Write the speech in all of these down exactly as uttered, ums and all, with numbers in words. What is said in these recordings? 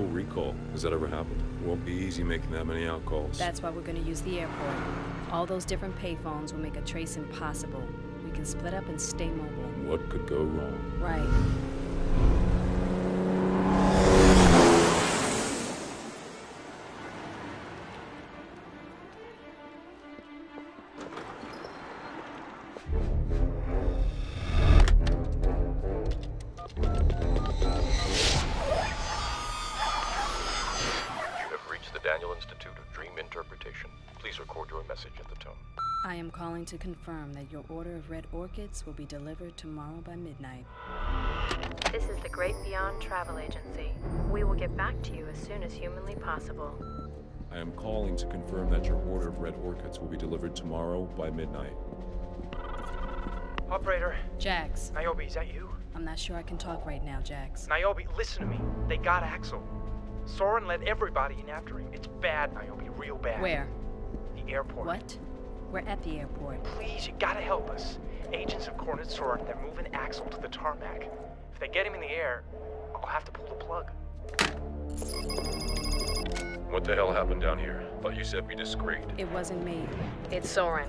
full recall. Has that ever happened? It won't be easy making that many out calls. That's why we're going to use the airport. All those different payphones will make a trace impossible. We can split up and stay mobile. What could go wrong? Right. To confirm that your order of red orchids will be delivered tomorrow by midnight. This is the Great Beyond Travel Agency. We will get back to you as soon as humanly possible. I am calling to confirm that your order of red orchids will be delivered tomorrow by midnight. Operator. Jax. Niobe, is that you? I'm not sure I can talk right now, Jax. Niobe, listen to me. They got Axel. Soren led everybody in after him. It's bad, Niobe, real bad. Where? The airport. What? We're at the airport. Please, you gotta help us. Agents have cornered Soren. They're moving Axel to the tarmac. If they get him in the air, I'll have to pull the plug. What the hell happened down here? Thought you said be discreet. It wasn't me. It's Soren.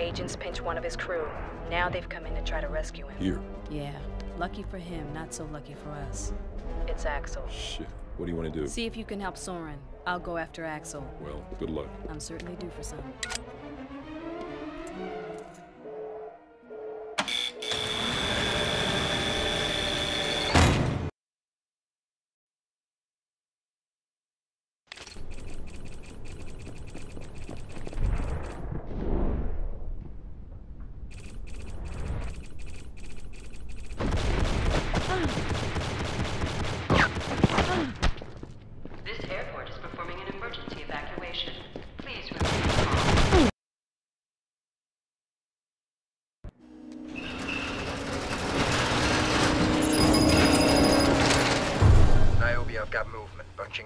Agents pinched one of his crew. Now they've come in to try to rescue him. Here? Yeah. Lucky for him, not so lucky for us. It's Axel. Shit. What do you want to do? See if you can help Soren. I'll go after Axel. Well, good luck. I'm certainly due for some.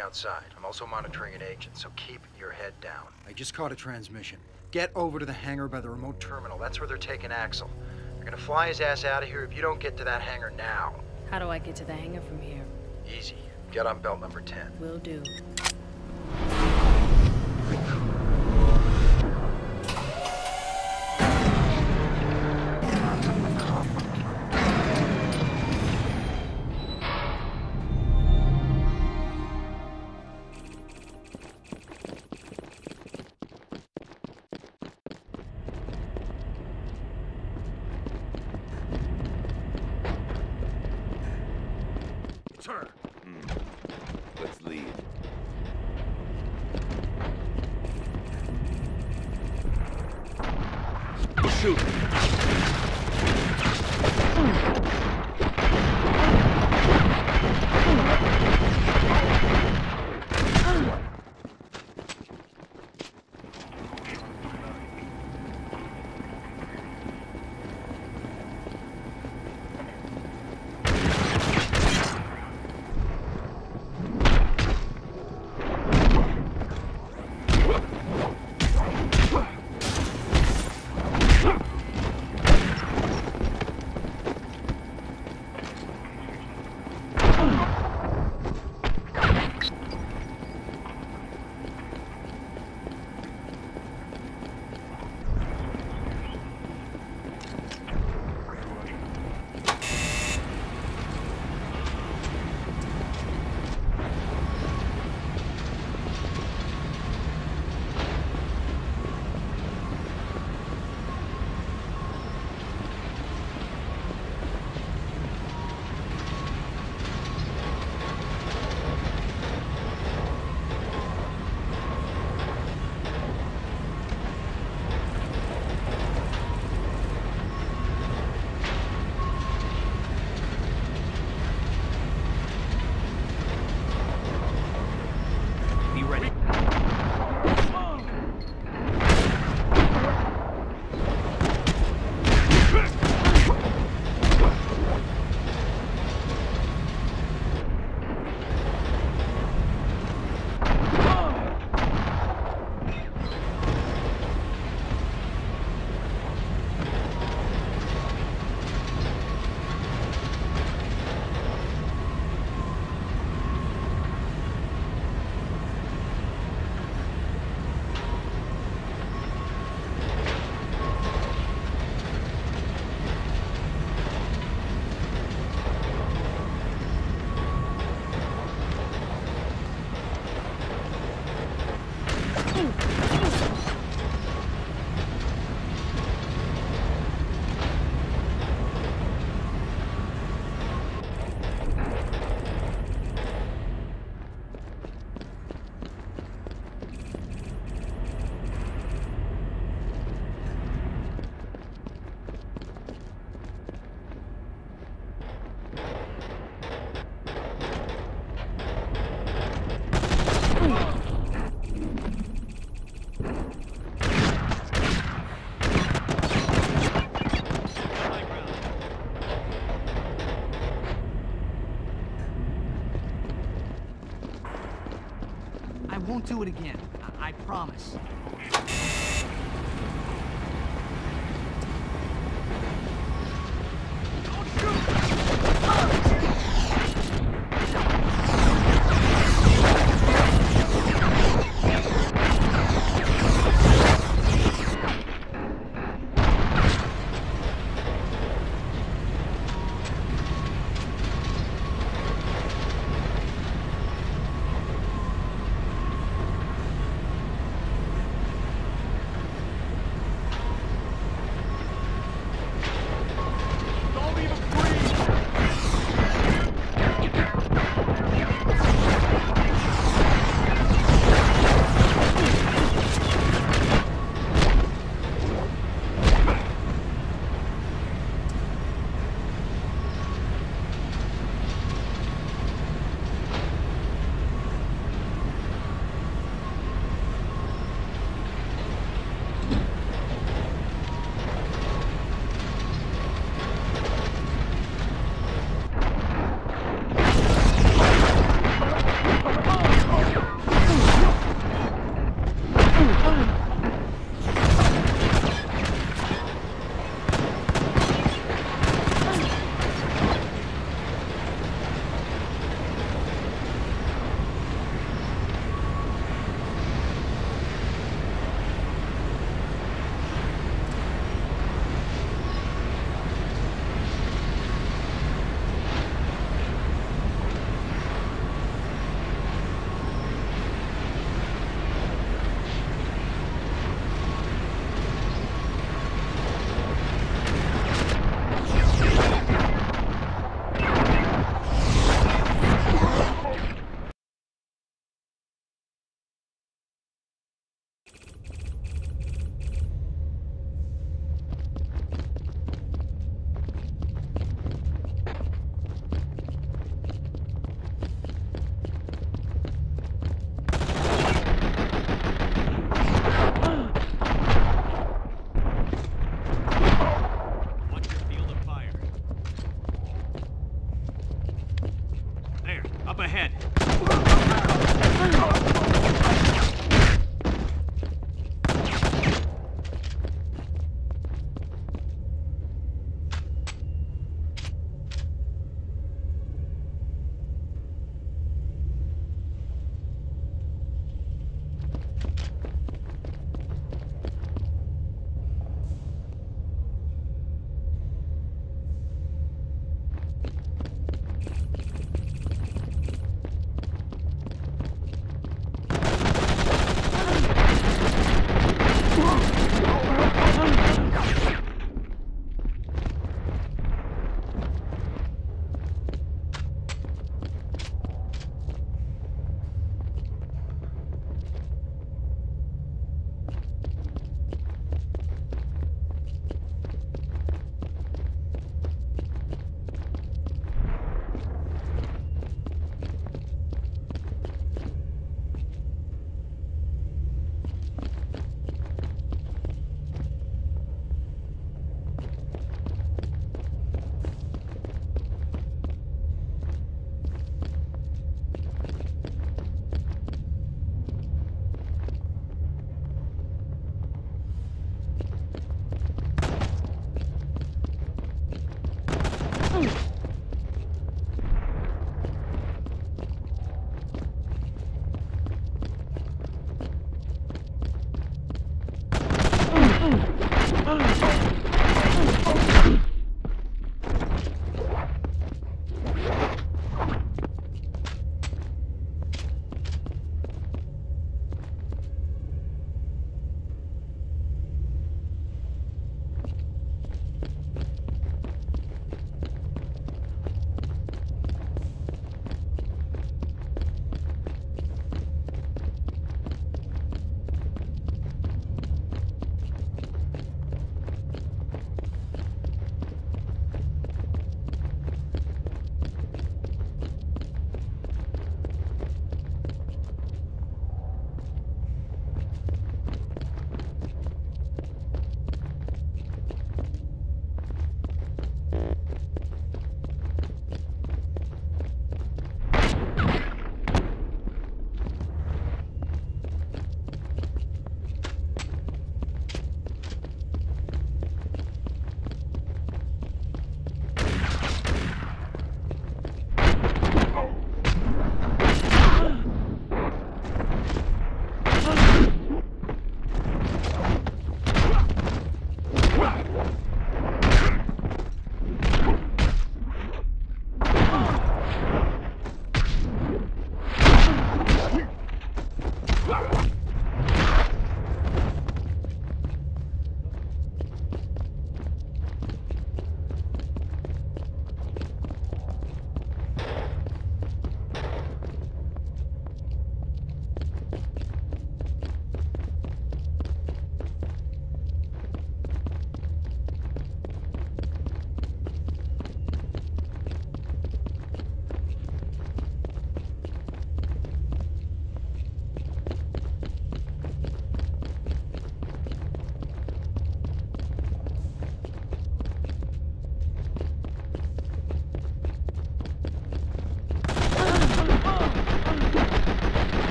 Outside. I'm also monitoring an agent, so keep your head down. I just caught a transmission. Get over to the hangar by the remote terminal. That's where they're taking Axel. They're gonna fly his ass out of here if you don't get to that hangar now. How do I get to the hangar from here? Easy. Get on belt number ten. Will do. won't do it again. I, I promise.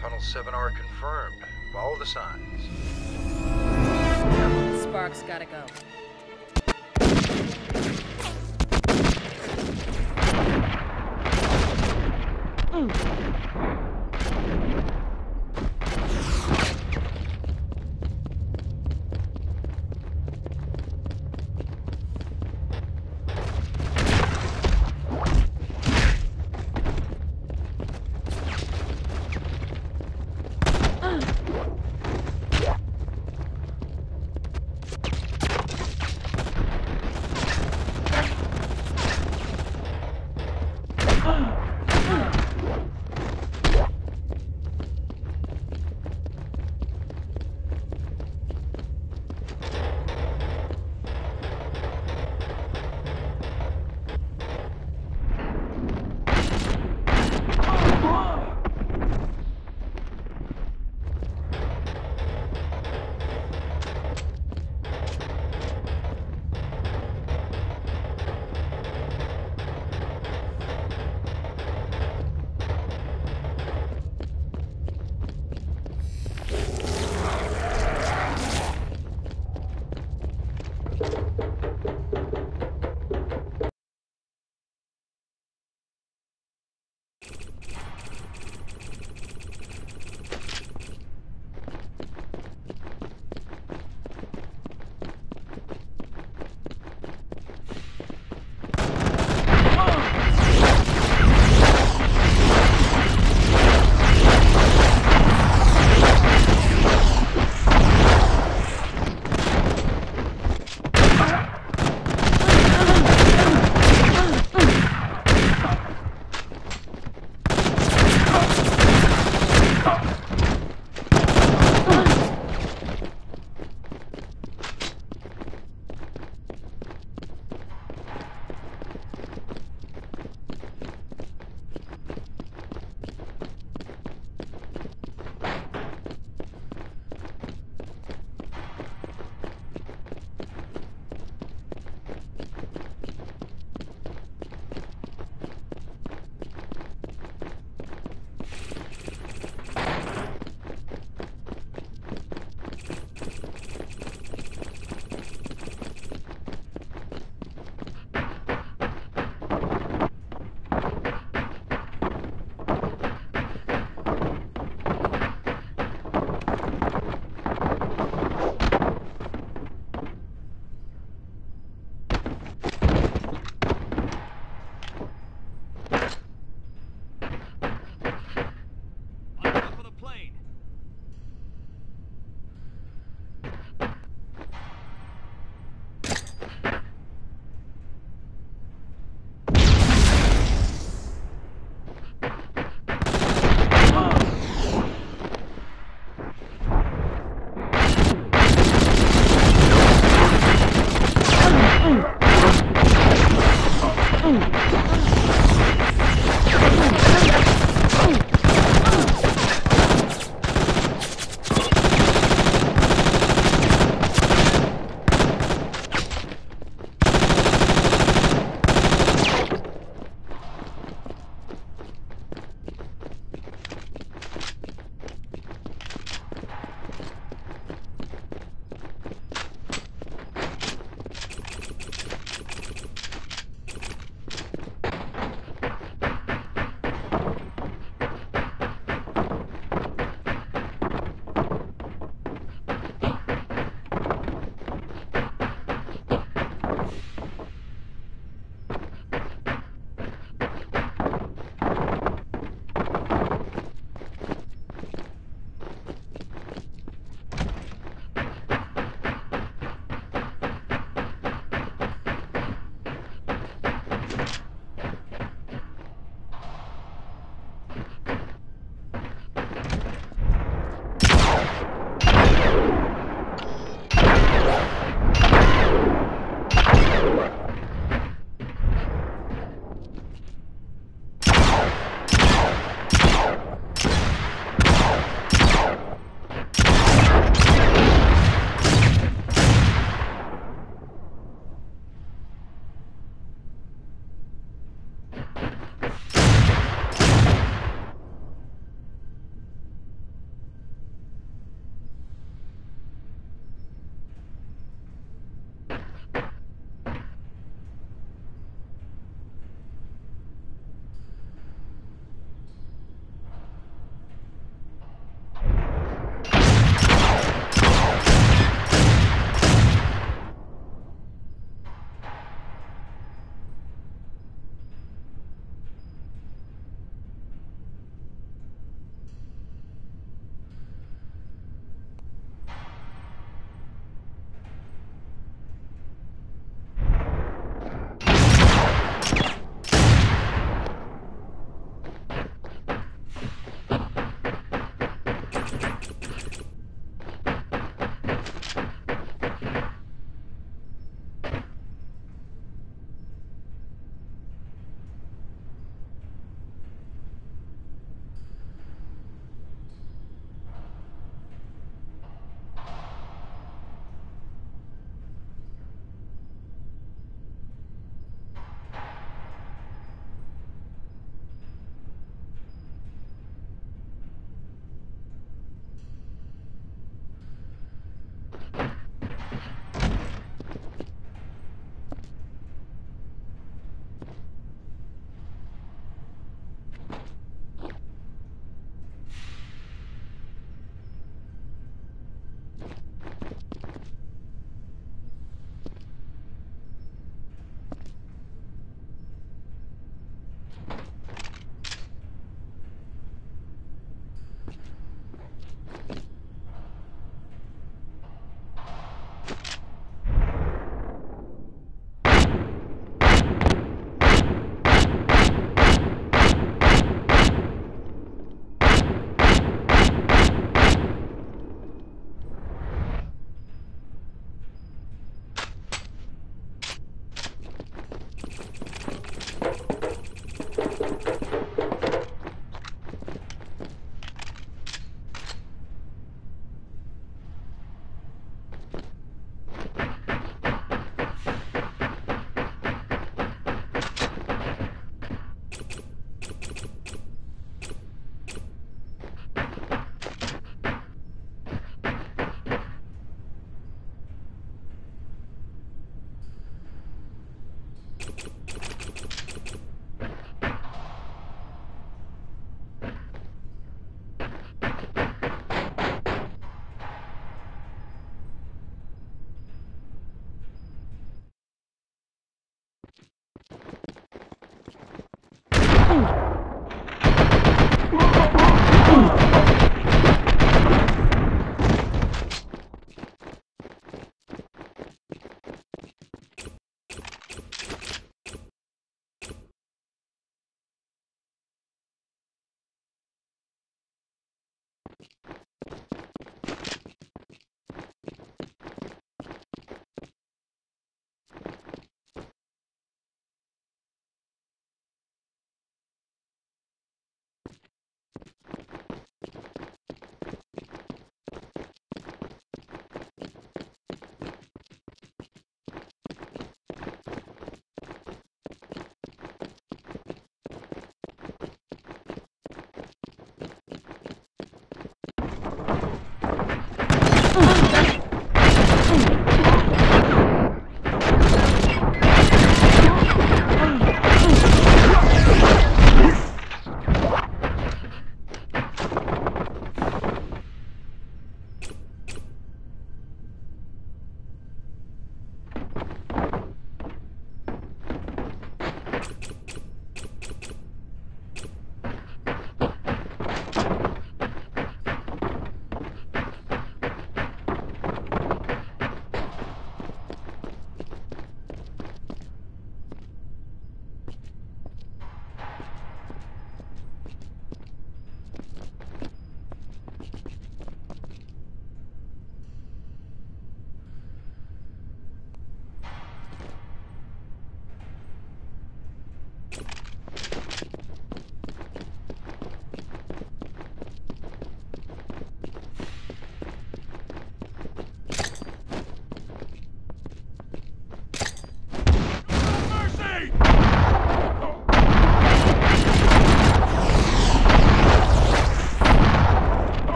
Tunnel seven R confirmed. Follow the signs. Sparks gotta go. Yeah.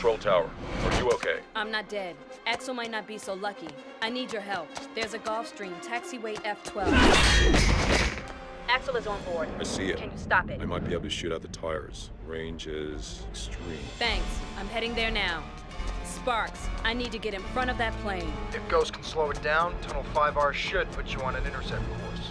control tower. Are you okay? I'm not dead. Axel might not be so lucky. I need your help. There's a Gulfstream, taxiway F twelve. Axel is on board. I see it. Can you stop it? I might be able to shoot out the tires. Range is extreme. Thanks. I'm heading there now. Sparks, I need to get in front of that plane. If Ghost can slow it down, Tunnel five R should put you on an intercept course.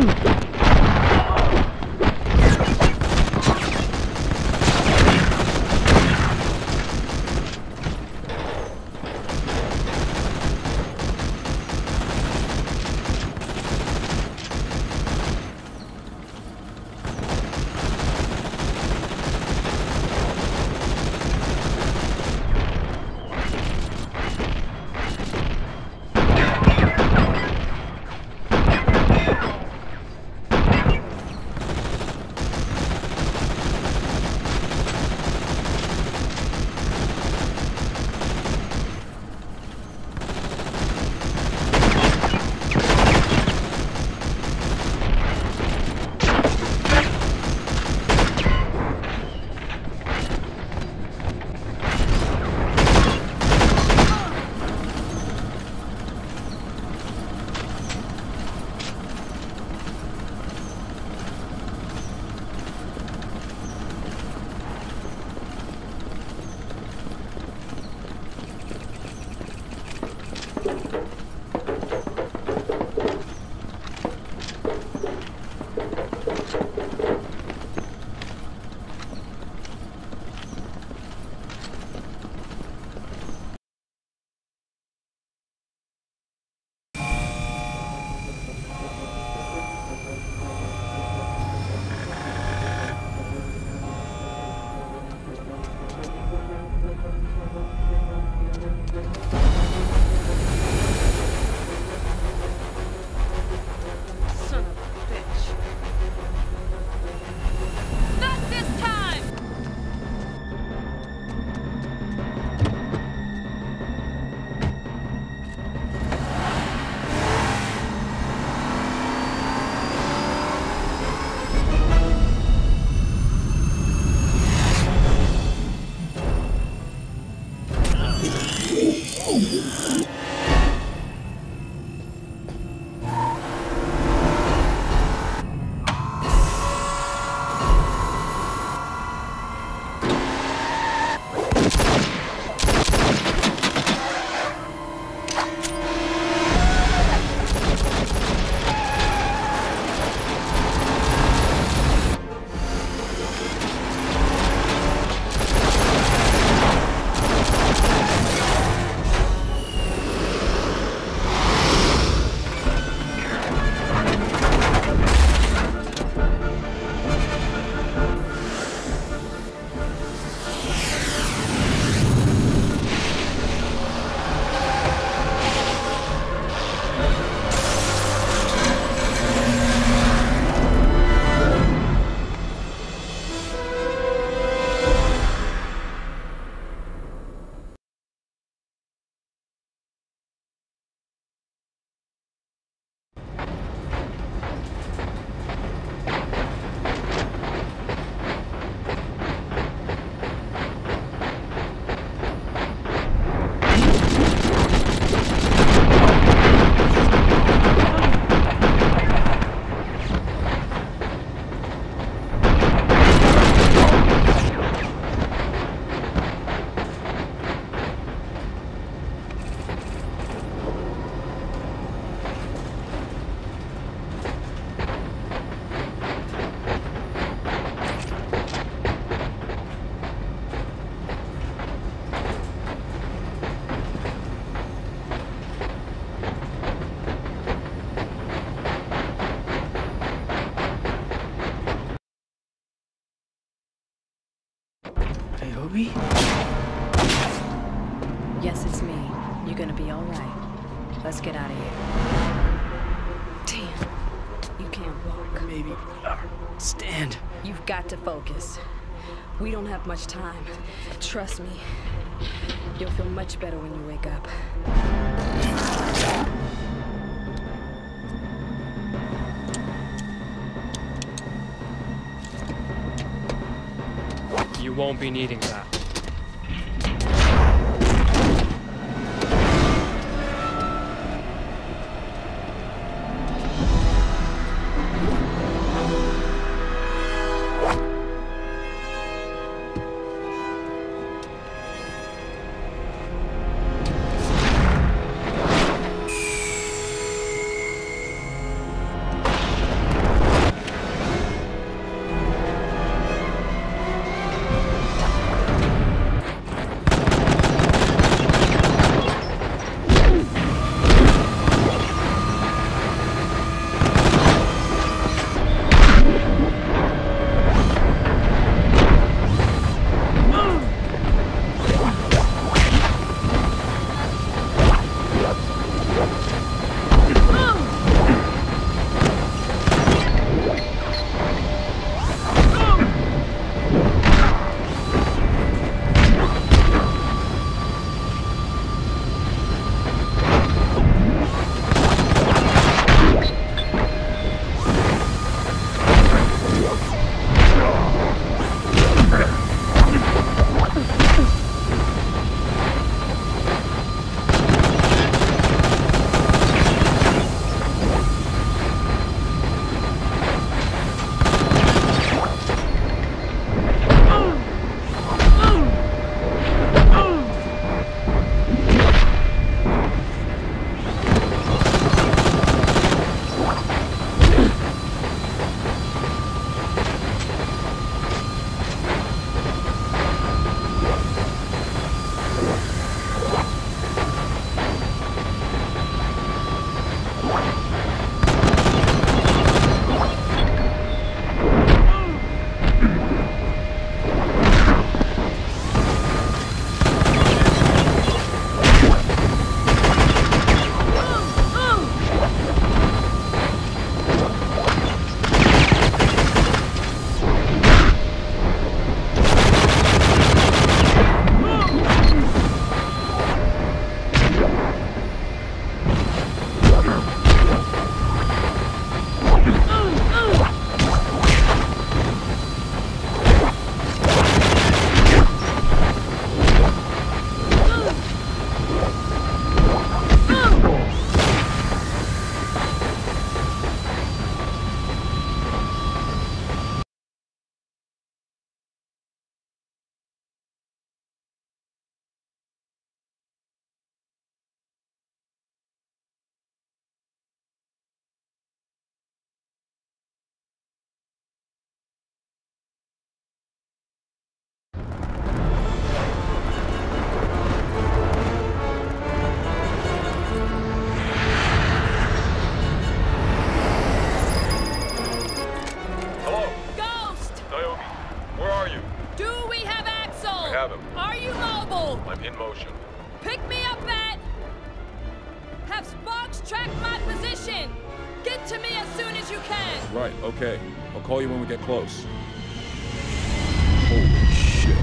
Niobe? Yes, it's me. You're gonna be all right. Let's get out of here. Damn. You can't walk. Maybe. Uh, stand. You've got to focus. We don't have much time. Trust me. You'll feel much better when you wake up. You won't be needing that. Right, okay. I'll call you when we get close. Holy shit.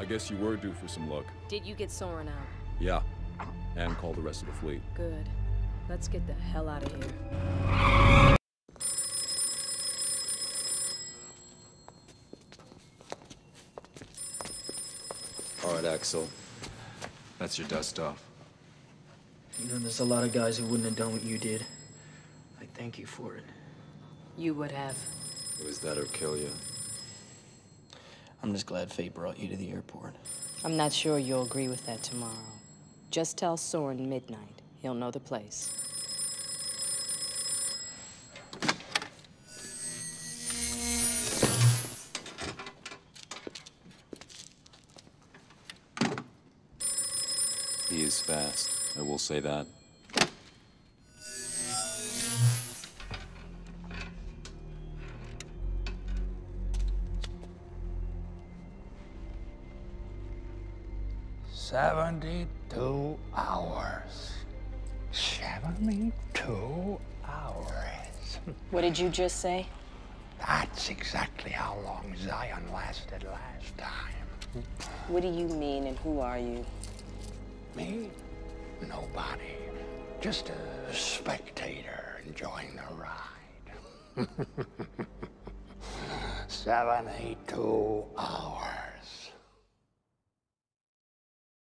I guess you were due for some luck. Did you get Soren out? Yeah. And call the rest of the fleet. Good. Let's get the hell out of here. All right, Axel. That's your dust off. You know, there's a lot of guys who wouldn't have done what you did. I thank you for it. You would have. It was that or kill you. I'm just glad fate brought you to the airport. I'm not sure you'll agree with that tomorrow. Just tell Soren midnight. He'll know the place. He is fast, I will say that. Seventy-two hours. Seventy-two hours. What did you just say? That's exactly how long Zion lasted last time. What do you mean, and who are you? Me? Nobody. Just a spectator enjoying the ride. seventy-two hours.